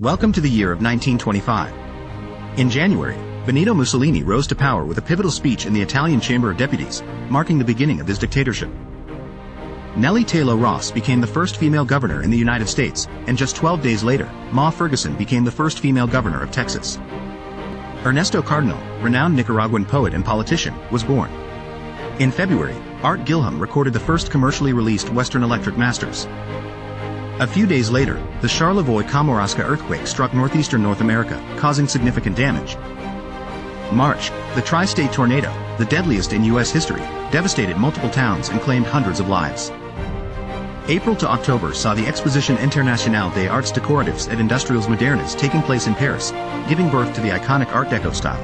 Welcome to the year of 1925. In January, Benito Mussolini rose to power with a pivotal speech in the Italian Chamber of Deputies, marking the beginning of his dictatorship. Nellie Tayloe Ross became the first female governor in the United States, and just 12 days later, Ma Ferguson became the first female governor of Texas. Ernesto Cardenal, renowned Nicaraguan poet and politician, was born. In February, Art Gilham recorded the first commercially released Western Electric Masters. A few days later, the Charlevoix-Kamouraska earthquake struck northeastern North America, causing significant damage. March, the tri-state tornado, the deadliest in U.S. history, devastated multiple towns and claimed hundreds of lives. April to October saw the Exposition Internationale des Arts Décoratifs et Industriels Modernes taking place in Paris, giving birth to the iconic Art Deco style.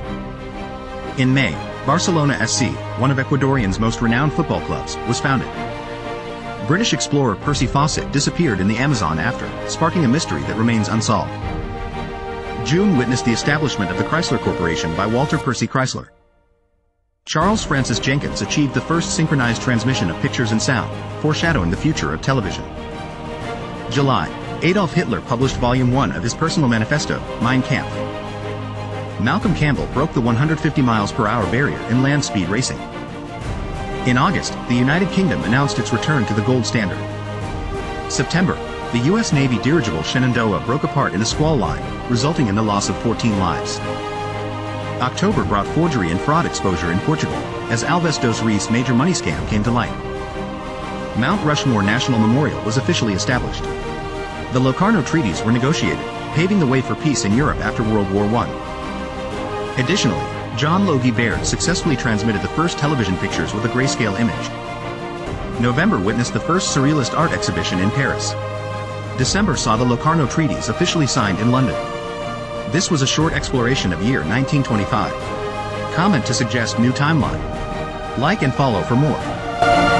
In May, Barcelona SC, one of Ecuadorian's most renowned football clubs, was founded. British explorer Percy Fawcett disappeared in the Amazon after, sparking a mystery that remains unsolved. June witnessed the establishment of the Chrysler Corporation by Walter Percy Chrysler. Charles Francis Jenkins achieved the first synchronized transmission of pictures and sound, foreshadowing the future of television. July, Adolf Hitler published Volume 1 of his personal manifesto, Mein Kampf. Malcolm Campbell broke the 150 miles per hour barrier in land speed racing. In August, the United Kingdom announced its return to the gold standard. September, the U.S. Navy dirigible Shenandoah broke apart in a squall line, resulting in the loss of 14 lives. October brought forgery and fraud exposure in Portugal, as Alves dos Reis' major money scam came to light. Mount Rushmore National Memorial was officially established. The Locarno Treaties were negotiated, paving the way for peace in Europe after World War I. Additionally, John Logie Baird successfully transmitted the first television pictures with a grayscale image. November witnessed the first Surrealist art exhibition in Paris. December saw the Locarno Treaties officially signed in London. This was a short exploration of year 1925. Comment to suggest new timeline. Like and follow for more.